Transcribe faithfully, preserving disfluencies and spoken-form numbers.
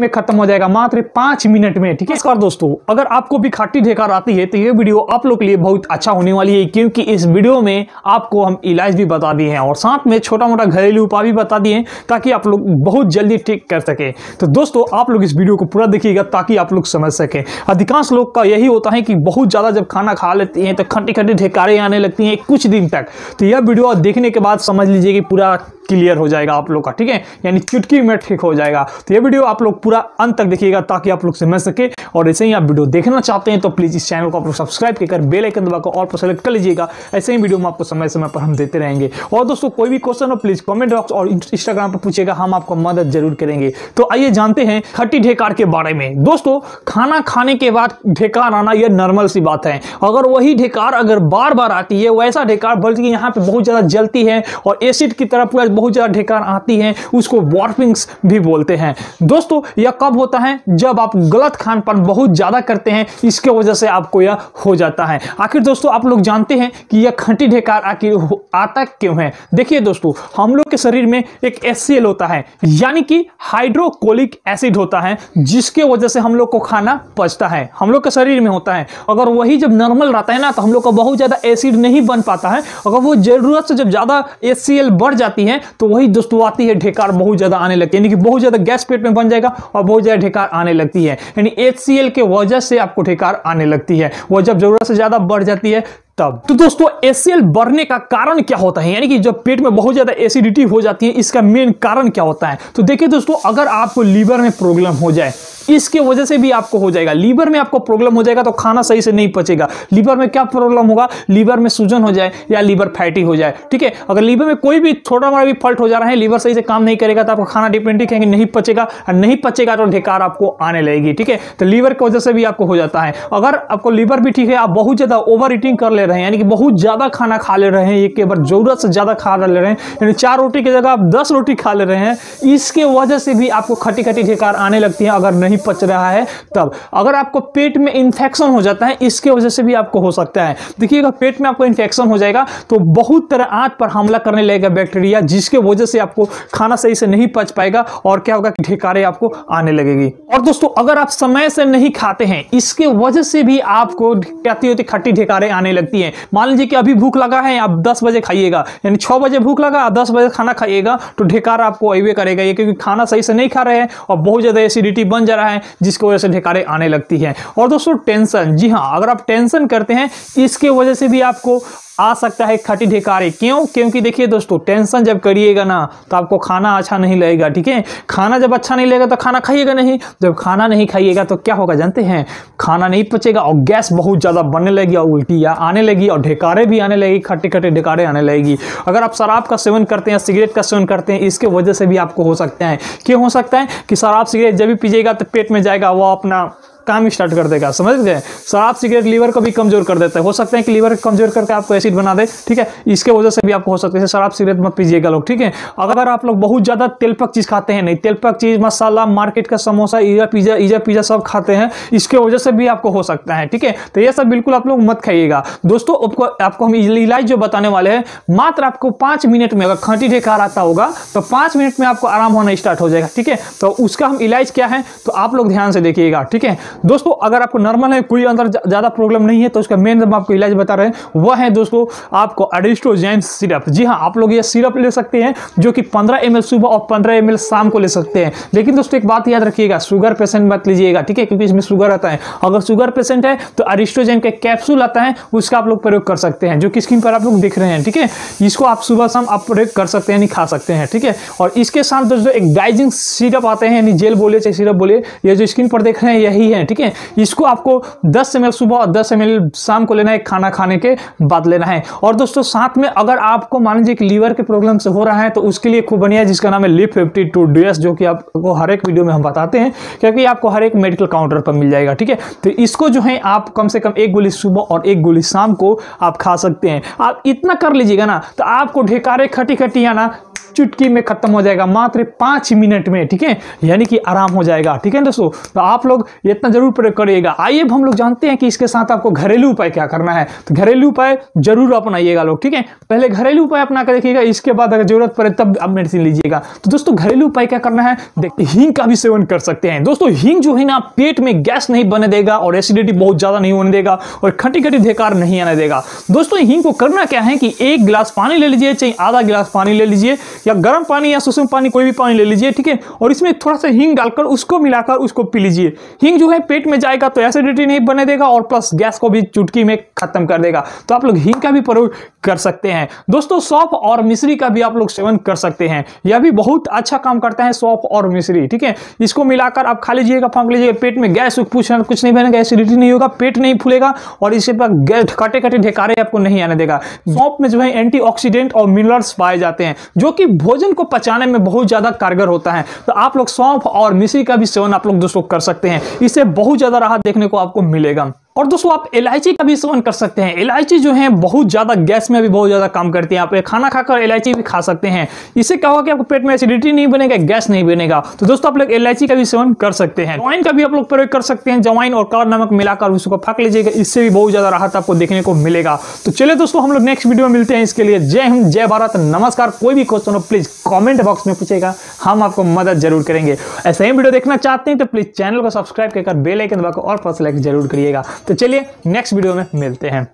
में खत्म हो जाएगा मात्र पांच मिनट में। ठीक है नमस्कार दोस्तों, अगर आपको भी खाटी ढेकार आती है तो ये वीडियो आप लोग के लिए बहुत अच्छा होने वाली है, क्योंकि इस वीडियो में आपको हम इलाज भी बता दिए हैं और साथ में छोटा मोटा घरेलू उपाय भी बता दिए हैं ताकि आप लोग बहुत जल्दी ठीक कर सके। तो दोस्तों आप लोग इस वीडियो को पूरा देखिएगा ताकि आप लोग समझ सकें। अधिकांश लोग का यही होता है कि बहुत ज़्यादा जब खाना खा लेते हैं तो खट्टी खट्टी ढेकारें आने लगती हैं कुछ दिन तक। तो यह वीडियो देखने के बाद समझ लीजिए कि पूरा क्लियर हो जाएगा आप लोग का। ठीक है, यानी चुटकी में ठीक हो जाएगा। तो यह वीडियो आप लोग पूरा अंत तक देखिएगा ताकि आप लोग समझ सके। और ऐसे ही आप वीडियो देखना चाहते हैं तो प्लीज इस चैनल को आप लोग सब्सक्राइब कर बेल आइकन दबाकर और पर सेलेक्ट कर लीजिएगा। ऐसे ही वीडियो में आपको समय समय पर हम देते रहेंगे। और दोस्तों कोई भी क्वेश्चन हो प्लीज कमेंट बॉक्स और इंस्टाग्राम पर पूछेगा, हम आपको मदद जरूर करेंगे। तो आइए जानते हैं खट्टी ढेकार के बारे में। दोस्तों खाना खाने के बाद ढेकार आना यह नॉर्मल सी बात है। अगर वही ढेकार अगर बार बार आती है, वैसा ढेकार बल्कि यहाँ पे बहुत ज्यादा जलती है और एसिड की तरफ बहुत ज्यादा ढेकार आती है, उसको वॉर्पिंग्स भी बोलते हैं। दोस्तों यह कब होता है? जब आप गलत खानपान बहुत ज्यादा करते हैं, इसके वजह से आपको यह हो जाता है। आखिर दोस्तों आप लोग जानते हैं कि यह खट्टी ढेकार आखिर आता क्यों है। देखिए दोस्तों, हम लोग के शरीर में एक एच सी एल होता है, यानी कि हाइड्रोक्लोरिक एसिड होता है, जिसके वजह से हम लोग को खाना पचता है, हम लोग के शरीर में होता है। अगर वही जब नॉर्मल रहता है ना तो हम लोग का बहुत ज्यादा एसिड नहीं बन पाता है। अगर वो जरूरत से जब ज्यादा एच सी एल बढ़ जाती है तो वही दोस्तों आती है ढेकार बहुत ज्यादा आने लगती है, यानी कि बहुत ज्यादा गैस पेट में बन जाएगा और बहुत ज्यादा ढेकार आने लगती है। यानी एच सी एल के वजह से आपको ढेकार आने लगती है, वो जब जरूरत से ज्यादा बढ़ जाती है तब। तो दोस्तों एच सी एल बढ़ने का कारण क्या होता है, यानी कि जब पेट में बहुत ज्यादा एसिडिटी हो जाती है, इसका मेन कारण क्या होता है? तो देखिए दोस्तों, अगर आपको लीवर में प्रॉब्लम हो जाए, इसके वजह से भी आपको हो जाएगा। लीवर में आपको प्रॉब्लम हो जाएगा तो खाना सही से नहीं पचेगा। लीवर में क्या प्रॉब्लम होगा? लीवर में सूजन हो जाए या लीवर फैटी हो जाए। ठीक है, अगर लीवर में कोई भी छोटा मोटा भी फॉल्ट हो जा रहा है, लीवर सही से काम नहीं करेगा तो आपका खाना डिफिनेटली नहीं पचेगा, और नहीं पचेगा तो ढेकार आपको आने लगेगी। ठीक है, तो लीवर की वजह से भी आपको हो जाता है। अगर आपको लीवर भी ठीक है, आप बहुत ज्यादा ओवर ईटिंग कर ले रहे हैं, यानी कि बहुत ज्यादा खाना खा ले रहे हैं, एक के बाद जरूरत से ज्यादा खा ले रहे हैं, यानी चार रोटी की जगह आप दस रोटी खा ले रहे हैं, इसके वजह से भी आपको खट्टी खट्टी ढेकार आने लगती है अगर नहीं पच रहा है तब। अगर आपको पेट में इन्फेक्शन हो जाता है, इसके वजह से भी आपको हो सकता है। देखिए अगर पेट में आपको इन्फेक्शन हो जाएगा तो बहुत तरह आंत पर हमला करने लगेगा बैक्टीरिया, जिसके वजह से आपको खाना सही से नहीं पच पाएगा और क्या होगा, ढेकारें आपको आने लगेगी। और दोस्तों अगर आप समय से नहीं खाते हैं, इसके वजह से भी आपको कहती होती खट्टी ढेकारें आने लगती है। मान लीजिए कि अभी भूख लगा है, आप दस बजे खाइएगा, यानी छह बजे भूख लगा, आप दस बजे खाना खाइएगा तो ढेकार आपको अवे करेगा, क्योंकि खाना सही से नहीं खा रहे हैं और बहुत ज्यादा एसिडिटी बन जा रहा है, जिसकी वजह से ढेकारें आने लगती है। और दोस्तों टेंशन, जी हां, अगर आप टेंशन करते हैं, इसके वजह से भी आपको आ सकता है खट्टी ढेकारें। क्यों? क्योंकि देखिए दोस्तों, टेंशन जब करिएगा ना तो आपको खाना अच्छा नहीं लगेगा। ठीक है, खाना जब अच्छा नहीं लगेगा तो खाना खाइएगा नहीं, जब खाना नहीं खाइएगा तो क्या होगा जानते हैं, खाना नहीं पचेगा और गैस बहुत ज़्यादा बनने लगेगी और उल्टी या आने लगेगी और ढेकारें भी आने लगेगी, खट्टी खट्टी ढेकारें आने लगेगी। अगर आप शराब का सेवन करते हैं, सिगरेट का सेवन करते हैं, इसके वजह से भी आपको हो सकता है। क्यों हो सकता है कि शराब सिगरेट जब भी पीजिएगा तो पेट में जाएगा, वह अपना काम स्टार्ट कर देगा, समझ गए। शराब सिगरेट लीवर को भी कमजोर कर देता है, हो सकता है कि लीवर कमजोर करके आपको एसिड बना दे। ठीक है, इसके वजह से भी आपको हो सकता है। शराब सिगरेट मत पीजिएगा लोग। ठीक है, अगर आप लोग बहुत ज्यादा तेलपक चीज खाते हैं, नहीं तेलपक चीज, मसाला, मार्केट का समोसा, ईजा पिज्जा ईजा पिज्जा सब खाते हैं, इसके वजह से भी आपको हो सकता है। ठीक है, तो यह सब बिल्कुल आप लोग मत खाइएगा। दोस्तों आपको आपको हम इलाज जो बताने वाले हैं, मात्र आपको पांच मिनट में, अगर खट्टी ढेकार आता होगा तो पांच मिनट में आपको आराम होना स्टार्ट हो जाएगा। ठीक है, तो उसका हम इलाज क्या है तो आप लोग ध्यान से देखिएगा। ठीक है दोस्तों, अगर आपको नॉर्मल है, कोई अंदर ज्यादा प्रॉब्लम नहीं है, तो उसका मेन हम आपको इलाज बता रहे हैं वह है दोस्तों आपको एडिस्ट्रोजेन सिरप। जी हाँ, आप लोग ये सिरप ले सकते हैं जो कि पंद्रह एम एल सुबह और पंद्रह एम एल शाम को ले सकते हैं। लेकिन दोस्तों एक बात याद रखिएगा, शुगर पेशेंट मत लीजिएगा। ठीक है, क्योंकि इसमें शुगर आता है। अगर शुगर पेशेंट है तो एडिस्ट्रोजेन का कैप्सूल आता है, उसका आप लोग प्रयोग कर सकते हैं, जो कि स्क्रीन पर आप लोग देख रहे हैं। ठीक है, इसको आप सुबह शाम आप प्रयोग कर सकते हैं, नहीं खा सकते हैं। ठीक है, और इसके साथ दोस्तों एक डाइजिंग सिरप आते हैं, यानी जेल बोलिए चाहे सिरप बोलिए, यह जो स्क्रीन पर देख रहे हैं यही है। ठीक है, इसको आपको दस एम एल सुबह और दस एम एल शाम को लेना है, खाना खाने के बाद लेना है। और दोस्तों साथ में अगर आपको मान लीजिए कि लीवर के प्रॉब्लम से हो रहा है तो उसके लिए खूब बढ़िया है, जिसका नाम है leaf fifty two D S, जो कि आपको हर एक वीडियो में हम बताते हैं, क्योंकि आपको हर एक मेडिकल काउंटर पर मिल जाएगा। ठीक है, तो इसको जो है आप कम से कम एक गोली सुबह और एक गोली शाम को आप खा सकते हैं। आप इतना कर लीजिएगा ना तो आपको ढेकारें खटी खटी आना चुटकी में खत्म हो जाएगा मात्र पाँच मिनट में, ठीक है, यानी कि आराम हो जाएगा। ठीक है दोस्तों, तो आप लोग ये इतना जरूर प्रयोग करिएगा। आइए हम लोग जानते हैं कि इसके साथ आपको घरेलू उपाय क्या करना है। तो घरेलू उपाय जरूर अपनाइएगा लोग, ठीक है, पहले घरेलू उपाय अपना कर देखिएगा, इसके बाद अगर जरूरत पड़े तब आप मेडिसिन लीजिएगा। तो दोस्तों घरेलू उपाय क्या करना है, देखिए हींग का भी सेवन कर सकते हैं। दोस्तों हींग जो है ना पेट में गैस नहीं बने देगा और एसिडिटी बहुत ज़्यादा नहीं होने देगा और खटी खटी बेकार नहीं आने देगा। दोस्तों हींग को करना क्या है कि एक गिलास पानी ले लीजिए, चाहे आधा गिलास पानी ले लीजिए या गर्म पानी या सुसुम पानी कोई भी पानी ले लीजिए, ठीक है, और इसमें थोड़ा सा हींग डालकर उसको मिलाकर उसको पी लीजिए। हींग जो है पेट में जाएगा तो एसिडिटी नहीं बने देगा और प्लस गैस को भी चुटकी में खत्म कर देगा। तो आप लोग हींग का भी प्रयोग कर सकते हैं। दोस्तों सौंफ और मिश्री का भी आप लोग सेवन कर सकते हैं, यह भी बहुत अच्छा काम करता है सौंफ और मिश्री, ठीक है, इसको मिलाकर आप खा लीजिएगा, फाँक लीजिएगा, पेट में गैस कुछ कुछ नहीं बनेगा, एसिडिटी नहीं होगा, पेट नहीं फूलेगा और इसके बाद गैस कटे कटे ढेकारे आपको नहीं आने देगा। सौंफ में जो है एंटीऑक्सीडेंट और मिनरल्स पाए जाते हैं जो कि भोजन को पचाने में बहुत ज्यादा कारगर होता है। तो आप लोग सौंफ और मिश्री का भी सेवन आप लोग दोस्तों कर सकते हैं, इससे बहुत ज्यादा राहत देखने को आपको मिलेगा। और दोस्तों आप इलायची का भी सेवन कर सकते हैं। इलायची जो है बहुत ज़्यादा गैस में भी बहुत ज़्यादा काम करती है, आप ये खाना खाकर इलायची भी खा सकते हैं। इससे क्या होगा कि आपको पेट में एसिडिटी नहीं बनेगा, गैस नहीं बनेगा। तो दोस्तों आप लोग इलायची का भी सेवन कर सकते हैं। जवाइन का भी आप लोग प्रयोग कर सकते हैं, जवाइन और काला नमक मिलाकर उसको फक लीजिएगा, इससे भी बहुत ज़्यादा राहत आपको देखने को मिलेगा। तो चलिए दोस्तों हम लोग नेक्स्ट वीडियो में मिलते हैं, इसके लिए जय हिंद जय भारत नमस्कार। कोई भी क्वेश्चन हो प्लीज़ कॉमेंट बॉक्स में पूछेगा, हम आपको मदद जरूर करेंगे। ऐसे ही वीडियो देखना चाहते हैं तो प्लीज़ चैनल को सब्सक्राइब करके बेल आइकन दबाकर और फर्स्ट लाइक जरूर करिएगा। तो चलिए नेक्स्ट वीडियो में मिलते हैं।